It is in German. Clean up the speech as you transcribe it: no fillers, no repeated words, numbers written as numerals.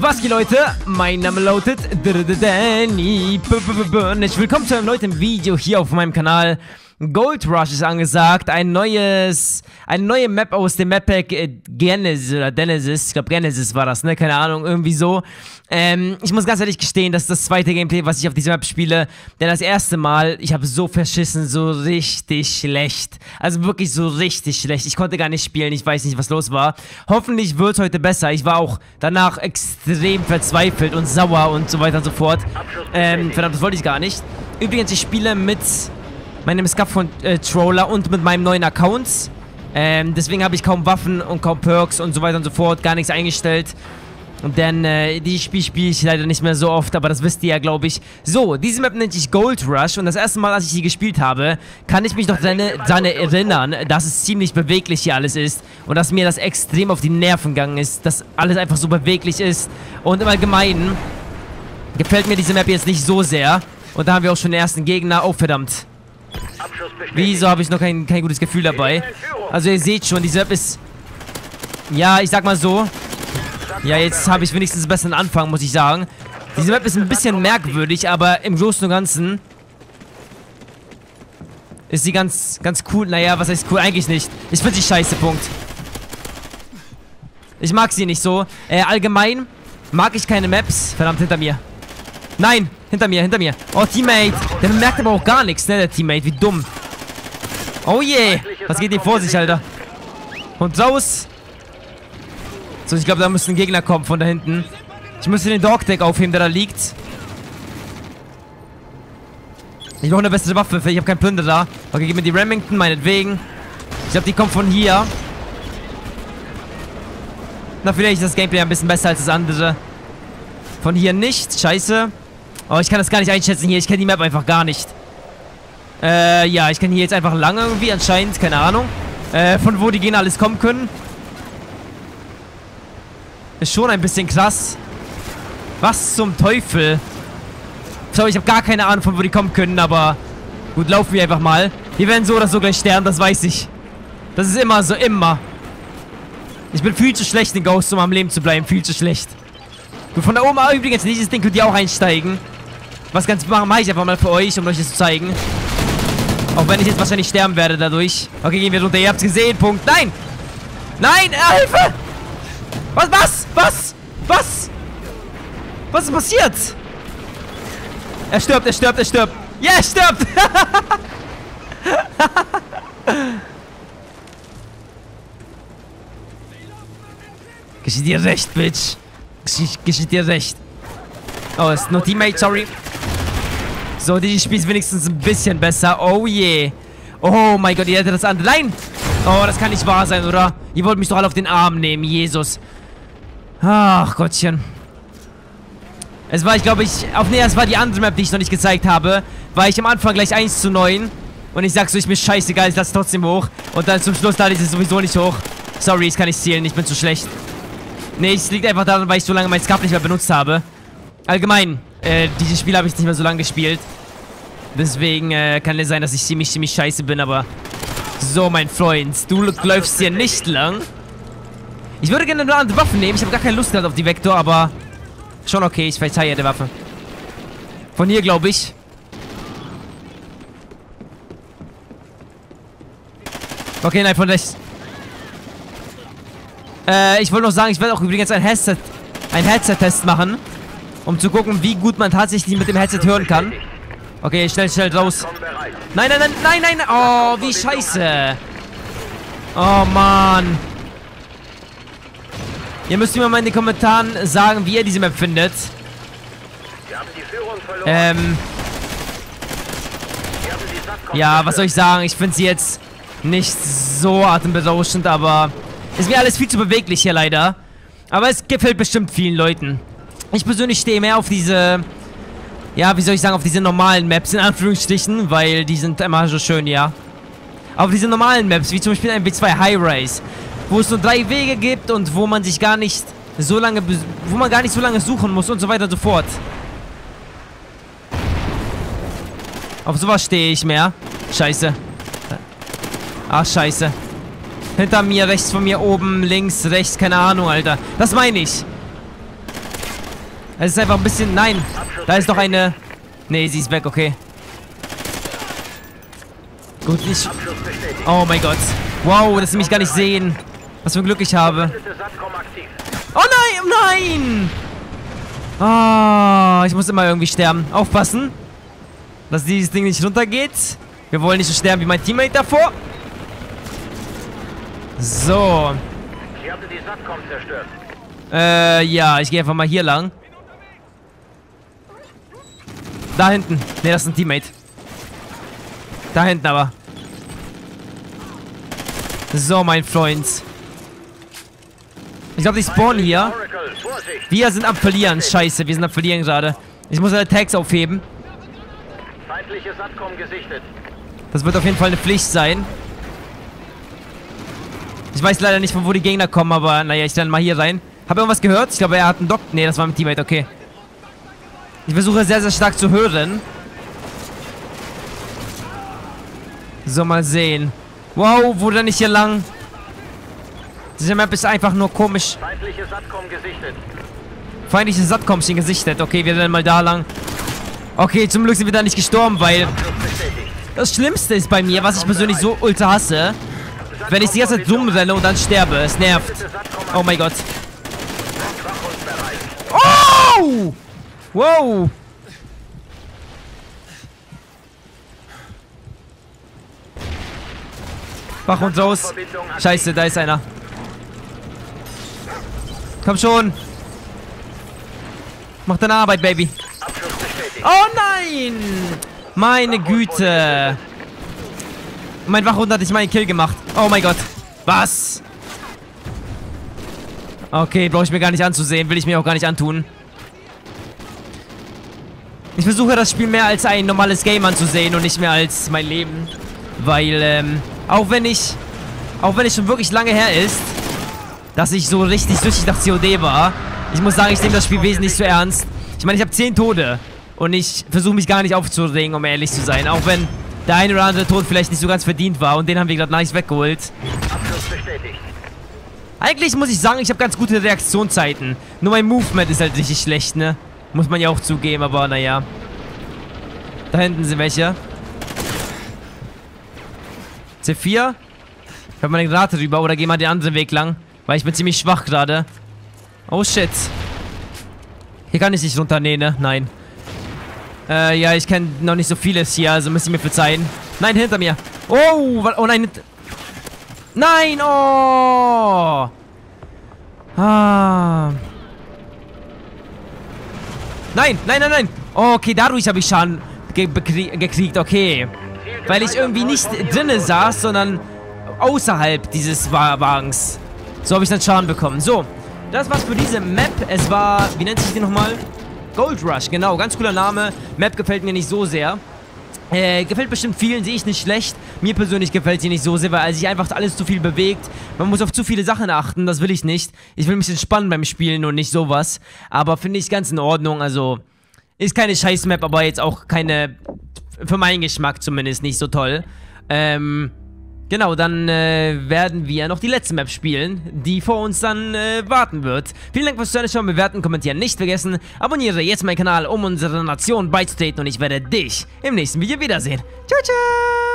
Was geht, Leute? Mein Name lautet Danny Burnage. Willkommen zu einem neuen Video hier auf meinem Kanal. Gold Rush ist angesagt, eine neue Map aus dem Map-Pack Genesis oder Genesis, ich glaube Genesis war das, ne, keine Ahnung, irgendwie so. Ich muss ganz ehrlich gestehen, dass das zweite Gameplay, was ich auf dieser Map spiele, denn das erste Mal, ich habe so verschissen, so richtig schlecht, also wirklich so richtig schlecht, ich konnte gar nicht spielen, ich weiß nicht, was los war. Hoffentlich wird es heute besser, ich war auch danach extrem verzweifelt und sauer und so weiter und so fort. Verdammt, das wollte ich gar nicht. Übrigens, ich spiele mit meinem GavController und mit meinem neuen Account. Deswegen habe ich kaum Waffen und kaum Perks und so weiter und so fort, gar nichts eingestellt. Denn die spiele ich leider nicht mehr so oft, aber das wisst ihr ja, glaube ich. So, diese Map nennt sich Gold Rush und das erste Mal, als ich sie gespielt habe, kann ich mich noch daran erinnern, dass es ziemlich beweglich hier alles ist und dass mir das extrem auf die Nerven gegangen ist, dass alles einfach so beweglich ist. Und im Allgemeinen gefällt mir diese Map jetzt nicht so sehr. Und da haben wir auch schon den ersten Gegner. Oh, verdammt. Wieso habe ich noch kein gutes Gefühl dabei? Also ihr seht schon, diese Map ist... Ja, ich sag mal so. Ja, jetzt habe ich wenigstens einen besseren Anfang, muss ich sagen. Diese Map ist ein bisschen merkwürdig, aber im Großen und Ganzen ist sie ganz cool. Naja, was heißt cool? Eigentlich nicht. Ich finde sie scheiße, Punkt. Ich mag sie nicht so. Allgemein mag ich keine Maps. Verdammt, hinter mir. Nein! Hinter mir, hinter mir. Oh, Teammate. Der merkt aber auch gar nichts, ne, der Teammate. Wie dumm. Oh je. Was geht ihm vor sich, Alter? Und raus. So, ich glaube, da müssen Gegner kommen von da hinten. Ich müsste den Dogtag aufheben, der da liegt. Ich brauche eine bessere Waffe. Ich habe keinen Plünder da. Okay, gib mir die Remington, meinetwegen. Ich glaube, die kommt von hier. Na, vielleicht ist das Gameplay ein bisschen besser als das andere. Von hier nicht. Scheiße. Oh, ich kann das gar nicht einschätzen hier. Ich kenne die Map einfach gar nicht. Ja, ich kann hier jetzt einfach lang irgendwie anscheinend. Keine Ahnung. Von wo die Gegner alles kommen können. Ist schon ein bisschen krass. Was zum Teufel? Sorry, ich habe gar keine Ahnung, von wo die kommen können, aber... Gut, laufen wir einfach mal. Wir werden so oder so gleich sterben, das weiß ich. Das ist immer so, immer. Ich bin viel zu schlecht in Ghost, um am Leben zu bleiben. Viel zu schlecht. Gut, von da oben übrigens, dieses Ding könnt ihr auch einsteigen. Was ganz mache ich einfach mal für euch, um euch das zu zeigen. Auch wenn ich jetzt wahrscheinlich sterben werde dadurch. Okay, gehen wir runter. Ihr habt's gesehen. Punkt. Nein! Nein! Hilfe! Was? Was ist passiert? Er stirbt. Ja, er stirbt! Geschieht dir recht, Bitch. Geschieht dir recht. Oh, ist nur Teammate, sorry. So, dieses Spiel ist wenigstens ein bisschen besser. Oh je. Oh mein Gott, ihr hättet das andere. Nein! Oh, das kann nicht wahr sein, oder? Ihr wollt mich doch alle auf den Arm nehmen, Jesus. Ach Gottchen. Es war, ich glaube, es war die andere Map, die ich noch nicht gezeigt habe. War ich am Anfang gleich 1:9. Und ich sag so, ich bin scheißegal, ich lasse trotzdem hoch. Und dann zum Schluss lade ich es sowieso nicht hoch. Sorry, ich kann nicht zielen, ich bin zu schlecht. Nee, es liegt einfach daran, weil ich so lange mein Scav nicht mehr benutzt habe. Allgemein, dieses Spiel habe ich nicht mehr so lange gespielt. Deswegen kann es sein, dass ich ziemlich scheiße bin, aber... So, mein Freund, du läufst hier nicht lang. Ich würde gerne eine andere Waffe nehmen. Ich habe gar keine Lust gehabt auf die Vektor, aber... Schon okay, ich verteile die Waffe. Von hier, glaube ich. Okay, nein, von rechts. Ich wollte noch sagen, ich werde auch übrigens einen Headset-Test machen, um zu gucken, wie gut man tatsächlich mit dem Headset hören kann. Okay, schnell raus. Nein. Oh, wie scheiße. Oh, Mann. Ihr müsst mir mal in den Kommentaren sagen, wie ihr diese Map findet. Ja, was soll ich sagen? Ich finde sie jetzt nicht so atemberauschend, aber... Ist mir alles viel zu beweglich hier leider. Aber es gefällt bestimmt vielen Leuten. Ich persönlich stehe mehr auf diese... Ja, wie soll ich sagen, auf diese normalen Maps, in Anführungsstrichen. Weil die sind immer so schön, ja. Auf diese normalen Maps, wie zum Beispiel ein B2 Highrise. Wo es nur 3 Wege gibt und wo man sich gar nicht so lange... Wo man gar nicht so lange suchen muss und so weiter und so fort. Auf sowas stehe ich mehr. Scheiße. Ach, scheiße. Hinter mir, rechts von mir, oben, links, rechts, keine Ahnung, Alter. Das meine ich. Es ist einfach ein bisschen... Nein! Da ist noch eine... Nee, sie ist weg, okay. Gut, ich... Oh mein Gott. Wow, dass sie mich gar nicht sehen. Was für ein Glück ich habe. Oh nein, nein! Ah, ich muss immer irgendwie sterben. Aufpassen, dass dieses Ding nicht runtergeht. Wir wollen nicht so sterben wie mein Teammate davor. So. Ich habe die Satcom zerstört. Ja, ich gehe einfach mal hier lang. Da hinten. Ne, das ist ein Teammate. Da hinten aber. So, mein Freund. Ich glaube, die spawnen hier. Wir sind am Verlieren. Scheiße, wir sind am Verlieren gerade. Ich muss alle Tags aufheben. Das wird auf jeden Fall eine Pflicht sein. Ich weiß leider nicht, von wo die Gegner kommen, aber naja, ich lande mal hier rein. Hab irgendwas gehört? Ich glaube, er hat einen Dock. Ne, das war mein Teammate, okay. Ich versuche sehr, sehr stark zu hören. So, mal sehen. Wow, wo denn ich hier lang? Diese Map ist einfach nur komisch. Feindliche Satcom gesichtet. Feindliche Satcom sind gesichtet. Okay, wir werden mal da lang. Okay, zum Glück sind wir da nicht gestorben, weil... Das Schlimmste ist bei mir, was ich persönlich so ultra hasse, wenn ich die ganze Zeit zoom renne und dann sterbe. Es nervt. Oh mein Gott. Oh! Wow! Wach uns raus. Scheiße, da ist einer. Komm schon. Mach deine Arbeit, Baby. Oh nein! Meine Güte. Mein Wachhund hat nicht meinen Kill gemacht. Oh mein Gott. Was? Okay, brauche ich mir gar nicht anzusehen. Will ich mir auch gar nicht antun. Ich versuche das Spiel mehr als ein normales Game anzusehen und nicht mehr als mein Leben. Weil, auch wenn ich schon wirklich lange her ist, dass ich so richtig süchtig nach COD war, ich muss sagen, ich nehme das Spiel wesentlich zu ernst. Ich meine, ich habe 10 Tode und ich versuche mich gar nicht aufzuregen, um ehrlich zu sein. Auch wenn der eine oder andere Tod vielleicht nicht so ganz verdient war und den haben wir gerade nice weggeholt. Eigentlich muss ich sagen, ich habe ganz gute Reaktionszeiten. Nur mein Movement ist halt richtig schlecht, ne? Muss man ja auch zugeben, aber naja. Da hinten sind welche. C4. Ich hab mal eine Granate rüber oder geh mal den anderen Weg lang. Weil ich bin ziemlich schwach gerade. Oh shit. Hier kann ich nicht runter, nee, ne? Nein. Ja, ich kenne noch nicht so vieles hier, also müsst ihr mir verzeihen. Nein, hinter mir. Oh, oh nein. Nein, oh. Ah. Nein, nein, nein, nein. Oh, okay, dadurch habe ich Schaden gekriegt, okay. Weil ich irgendwie nicht drinnen saß, sondern außerhalb dieses Wagens. So habe ich dann Schaden bekommen. So, das war's für diese Map. Es war, wie nennt sich die nochmal? Gold Rush, genau, ganz cooler Name. Map gefällt mir nicht so sehr. Gefällt bestimmt vielen, sehe ich nicht schlecht. Mir persönlich gefällt sie nicht so sehr, weil sich einfach alles zu viel bewegt. Man muss auf zu viele Sachen achten, das will ich nicht. Ich will mich entspannen beim Spielen und nicht sowas. Aber finde ich ganz in Ordnung, also... Ist keine Scheiß-Map, aber jetzt auch keine... Für meinen Geschmack zumindest nicht so toll. Genau, dann werden wir noch die letzte Map spielen, die vor uns dann warten wird. Vielen Dank fürs Zuschauen, bewerten, kommentieren nicht vergessen. Abonniere jetzt meinen Kanal, um unserer Nation beizutreten und ich werde dich im nächsten Video wiedersehen. Ciao, ciao!